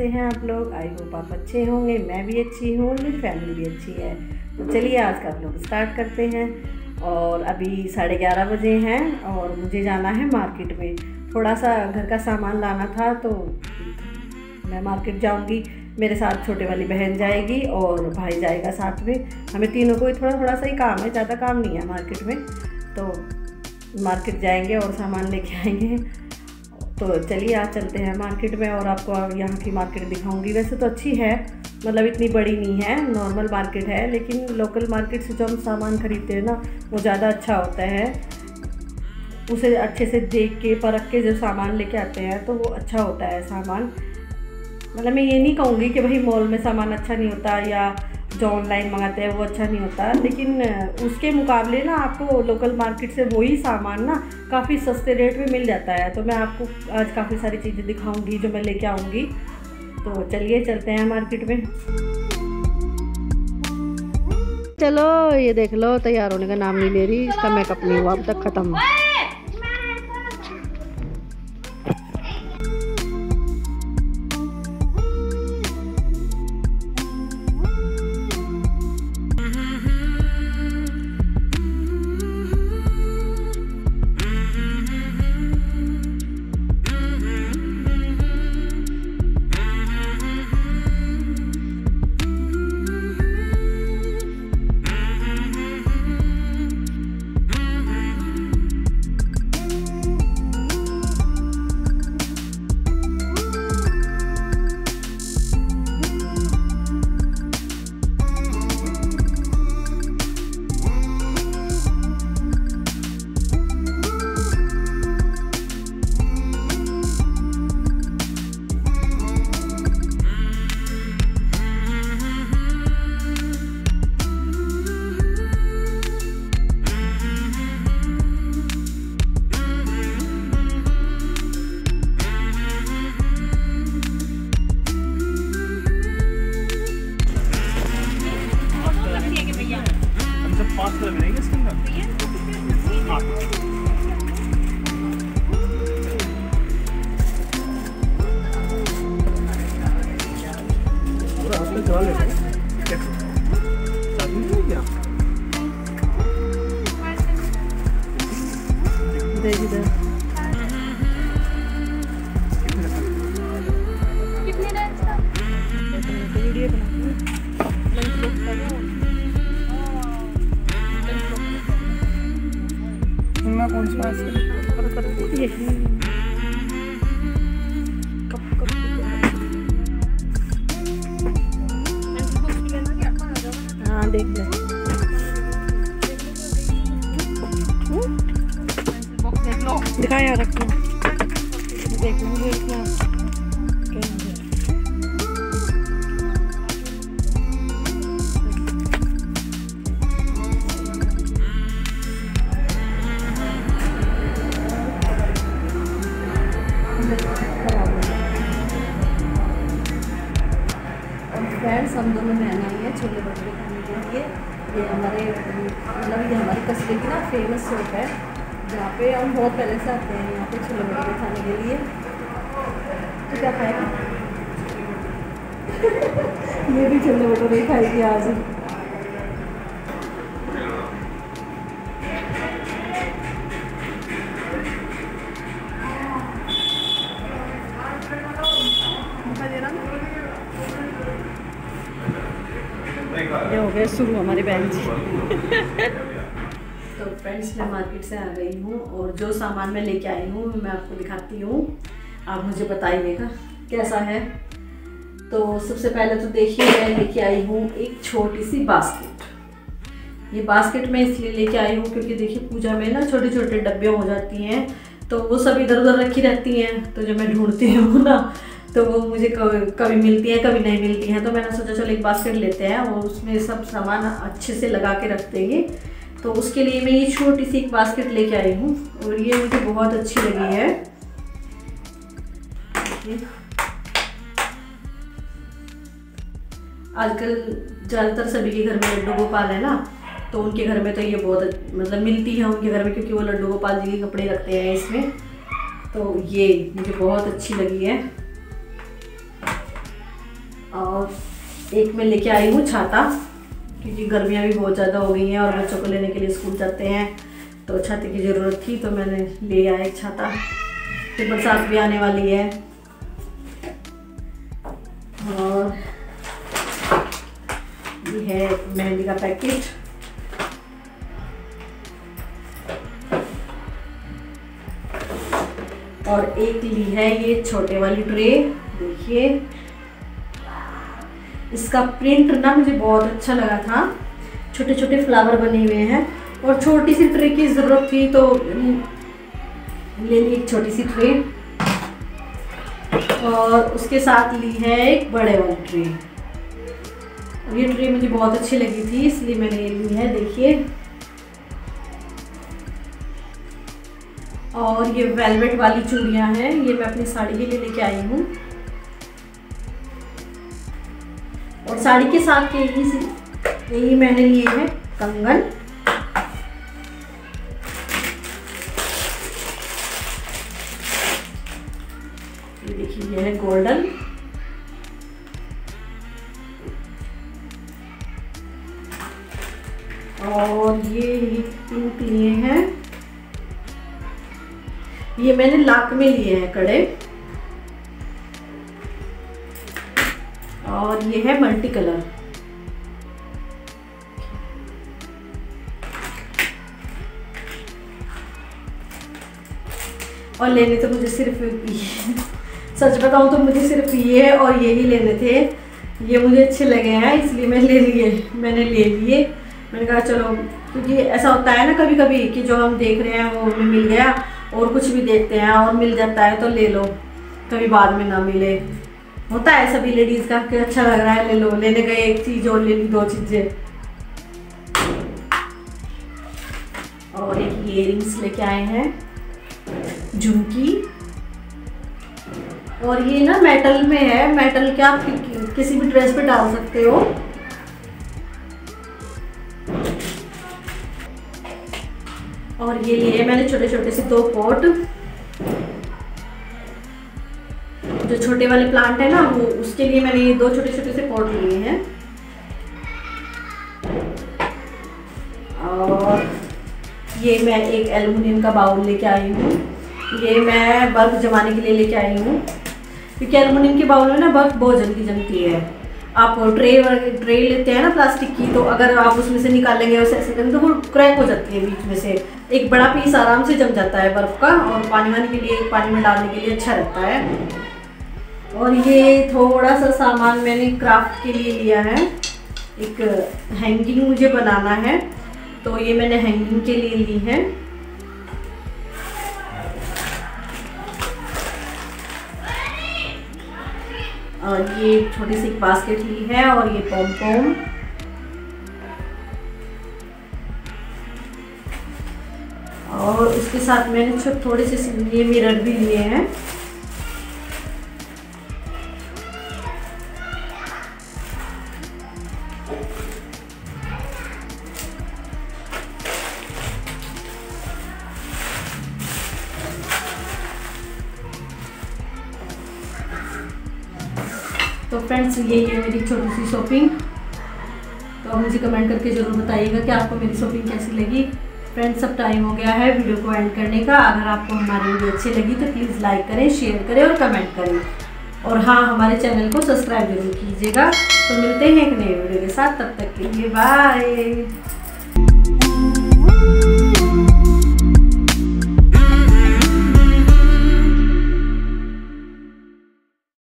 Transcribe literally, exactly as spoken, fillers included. कैसे हैं आप लोग? आई होप आप अच्छे होंगे। मैं भी अच्छी हूँ, मेरी फैमिली भी अच्छी है। तो चलिए आज का व्लॉग स्टार्ट करते हैं। और अभी साढ़े ग्यारह बजे हैं और मुझे जाना है मार्केट में। थोड़ा सा घर का सामान लाना था तो मैं मार्केट जाऊंगी। मेरे साथ छोटे वाली बहन जाएगी और भाई जाएगा साथ में। हमें तीनों को थोड़ा थोड़ा सा ही काम है, ज़्यादा काम नहीं है मार्केट में। तो मार्केट जाएंगे और सामान लेके आएंगे। तो चलिए आज चलते हैं मार्केट में और आपको यहाँ की मार्केट दिखाऊँगी। वैसे तो अच्छी है, मतलब इतनी बड़ी नहीं है, नॉर्मल मार्केट है, लेकिन लोकल मार्केट से जो हम सामान खरीदते हैं ना वो ज़्यादा अच्छा होता है। उसे अच्छे से देख के परख के जो सामान लेके आते हैं तो वो अच्छा होता है सामान। मतलब मैं ये नहीं कहूँगी कि भाई मॉल में सामान अच्छा नहीं होता या जो ऑनलाइन मंगाते हैं वो अच्छा नहीं होता, लेकिन उसके मुकाबले ना आपको लोकल मार्केट से वही सामान ना काफ़ी सस्ते रेट में मिल जाता है। तो मैं आपको आज काफ़ी सारी चीज़ें दिखाऊँगी जो मैं लेके आऊँगी। तो चलिए चलते हैं मार्केट में। चलो ये देख लो, तैयार होने का नाम नहीं ले रही। इसका मेकअप नहीं हुआ अब तक, खत्म। कौन सी बात है? कब कब हाँ देख ले। दिखाएं यार, रखो देख लूँगी इसमें। फ्रेंड्स हम दोनों बहन आई है छोले भटूरे खाने के लिए। ये हमारे मतलब ये हमारी कस्बे की ना फेमस शॉप है जहाँ पे हम बहुत पहले से आते हैं यहाँ पे छोले भटूरे खाने के लिए। तो क्या खाएगा? ये भी छोले भटूरे खाएगी आज। ये हो गए शुरू हमारी बहन जी। तो फ्रेंड्स मैं मार्केट से आ गई हूँ और जो सामान मैं लेके आई हूँ मैं आपको दिखाती हूँ। आप मुझे बताइएगा कैसा है। तो सबसे पहले तो देखिए मैं लेके आई हूँ एक छोटी सी बास्केट। ये बास्केट मैं इसलिए लेके आई हूँ क्योंकि देखिए पूजा में ना छोटे छोटे डब्बियाँ हो जाती हैं तो वो सब इधर उधर रखी रहती हैं। तो जब मैं ढूंढती हूँ ना तो वो मुझे कभी मिलती है कभी नहीं मिलती है। तो मैंने सोचा चलो एक बास्केट लेते हैं और उसमें सब सामान अच्छे से लगा के रख देंगे। तो उसके लिए मैं ये छोटी सी एक बास्केट लेके आई हूँ और ये मुझे बहुत अच्छी लगी है। आजकल ज़्यादातर सभी के घर में लड्डू गोपाल है ना, तो उनके घर में तो ये बहुत मतलब मिलती है उनके घर में, क्योंकि वो लड्डू गोपाल जी के कपड़े रखते हैं इसमें। तो ये मुझे बहुत अच्छी लगी है। और एक में लेके आई हूँ छाता, क्योंकि गर्मियाँ भी बहुत ज़्यादा हो गई हैं और बच्चों को लेने के लिए स्कूल जाते हैं तो छाते की ज़रूरत थी, तो मैंने ले आया एक छाता। फिर बरसात भी आने वाली है और ये है मेहंदी का पैकेट। और एक ली है ये छोटे वाली ट्रे, देखिए इसका प्रिंट ना मुझे बहुत अच्छा लगा था, छोटे छोटे फ्लावर बने हुए हैं और छोटी सी ट्रे की ज़रूरत थी तो ले ली एक छोटी सी ट्रे। और उसके साथ ली है एक बड़े वाली ट्रे, ये ट्रे मुझे बहुत अच्छी लगी थी इसलिए मैंने ली है, देखिए। और ये वेलवेट वाली चूड़ियाँ हैं, ये मैं अपनी साड़ी के लिए लेके आई हूँ। और साड़ी के साथ के यही यही मैंने लिए हैं कंगन। ये देखिए ये है गोल्डन। और ये पिंक लिए हैं, ये मैंने लाख में लिए हैं कड़े। और ये है मल्टी कलर। और लेने तो मुझे सिर्फ ये, सच बताऊं तो मुझे सिर्फ ये और ये ही लेने थे, ये मुझे अच्छे लगे हैं इसलिए मैं ले लिए मैंने ले लिए। मैंने कहा चलो, क्योंकि ऐसा होता है ना कभी कभी कि जो हम देख रहे हैं वो हमें मिल गया, और कुछ भी देखते हैं और मिल जाता है तो ले लो, कभी बाद में ना मिले, होता है सभी लेडीज़ का कि अच्छा लग रहा है ले लो, लेने गए एक चीज़ और ले ली दो चीज़ें। और एक ईयरिंग्स लेके आए हैं, झुमकी। और ये ना मेटल में है, मेटल क्या आप किसी भी ड्रेस पे डाल सकते हो। और ये लिए मैंने छोटे छोटे से दो पॉट, जो छोटे वाले प्लांट है ना वो, उसके लिए मैंने ये दो छोटे छोटे से पॉट लिए हैं। और ये मैं एक एल्युमिनियम का बाउल लेके आई हूँ, ये मैं बर्फ जमाने के लिए लेके आई हूँ, क्योंकि एल्युमिनियम के बाउल में ना बर्फ बहुत जल्दी जमती है। आप ट्रे ट्रे लेते हैं ना प्लास्टिक की, तो अगर आप उसमें से निकालेंगे उसे ऐसे करेंगे तो वो क्रैक हो जाती है बीच में से, एक बड़ा पीस आराम से जम जाता है बर्फ़ का, और पानी वानी के लिए पानी में डालने के लिए अच्छा रहता है। और ये थोड़ा सा सामान मैंने क्राफ्ट के लिए लिया है, एक हैंगिंग मुझे बनाना है तो ये मैंने हैंगिंग के लिए ली है। और ये छोटी सी बास्केट ली है और ये पॉमपॉम। और उसके साथ मैंने थोड़े से ये मिरर भी लिए हैं। तो फ्रेंड्स ये है मेरी छोटी सी शॉपिंग, तो मुझे कमेंट करके ज़रूर बताइएगा कि आपको मेरी शॉपिंग कैसी लगी। फ्रेंड्स अब टाइम हो गया है वीडियो को एंड करने का। अगर आपको हमारी वीडियो अच्छी लगी तो प्लीज़ लाइक करें, शेयर करें और कमेंट करें। और हाँ, हमारे चैनल को सब्सक्राइब जरूर कीजिएगा। तो मिलते हैं एक नए वीडियो के साथ, तब तक के लिए बाय।